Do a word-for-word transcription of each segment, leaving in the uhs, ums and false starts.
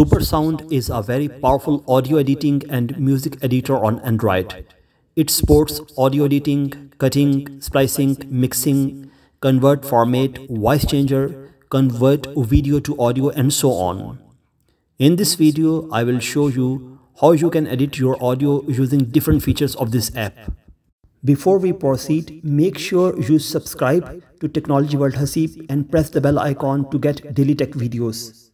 Super Sound is a very powerful audio editing and music editor on Android. It supports audio editing, cutting, splicing, mixing, convert format, voice changer, convert video to audio, and so on. In this video, I will show you how you can edit your audio using different features of this app. Before we proceed, make sure you subscribe to Technology World Hasib and press the bell icon to get daily tech videos.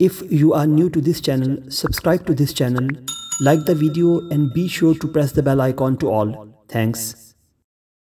If you are new to this channel, subscribe to this channel, like the video and be sure to press the bell icon to all. Thanks.